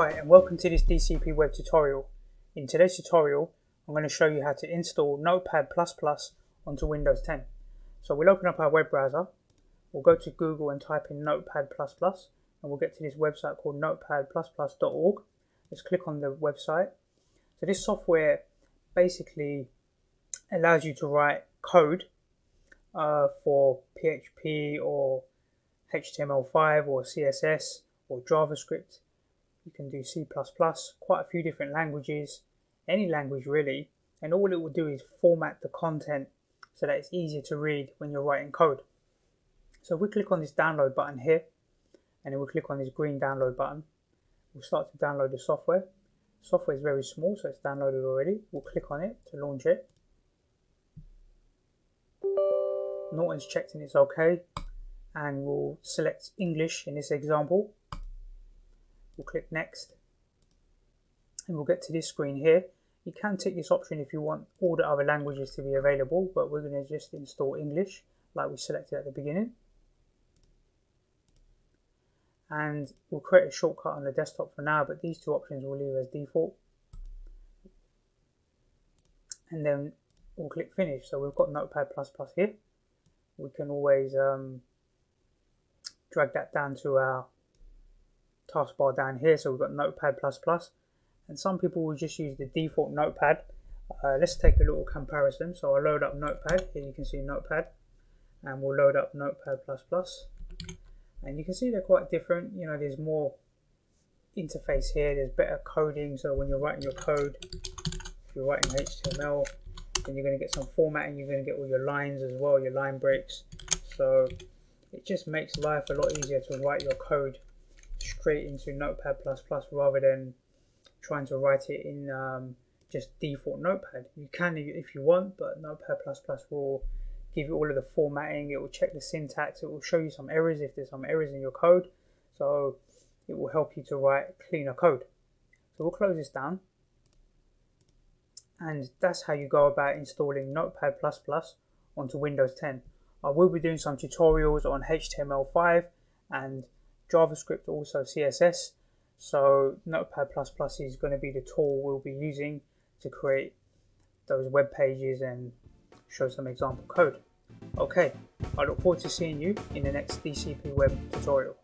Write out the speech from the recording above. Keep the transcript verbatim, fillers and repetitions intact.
Hi, and welcome to this D C P web tutorial. In today's tutorial, I'm going to show you how to install Notepad plus plus onto Windows ten. So we'll open up our web browser, we'll go to Google and type in Notepad plus plus, and we'll get to this website called notepad plus plus dot org. Let's click on the website. So this software basically allows you to write code uh, for P H P or H T M L five or C S S or JavaScript. You can do C plus plus, quite a few different languages, any language really, and all it will do is format the content so that it's easier to read when you're writing code. So we click on this download button here, and then we'll click on this green download button. We'll start to download the software. The software is very small, so it's downloaded already. We'll click on it to launch it. Norton's checked and it's okay, and we'll select English in this example. We'll click next, and we'll get to this screen here. You can tick this option if you want all the other languages to be available, but we're going to just install English like we selected at the beginning. And we'll create a shortcut on the desktop for now, but these two options we'll leave as default. And then we'll click finish. So we've got Notepad plus plus here. We can always um, drag that down to our taskbar down here, so we've got Notepad plus plus, and some people will just use the default Notepad. Uh, let's take a little comparison. So I'll load up Notepad. Here you can see Notepad, and we'll load up Notepad plus plus, and you can see they're quite different. You know, there's more interface here, there's better coding, so when you're writing your code, if you're writing H T M L, then you're going to get some formatting, you're going to get all your lines as well, your line breaks, so it just makes life a lot easier to write your code straight into Notepad plus plus rather than trying to write it in um, just default Notepad. You can if you want, but Notepad plus plus will give you all of the formatting, it will check the syntax, it will show you some errors if there's some errors in your code, so it will help you to write cleaner code. So we'll close this down, and that's how you go about installing Notepad plus plus onto Windows ten. I will be doing some tutorials on H T M L five and JavaScript, also C S S, so Notepad plus plus is going to be the tool we'll be using to create those web pages and show some example code. Okay, I look forward to seeing you in the next D C P web tutorial.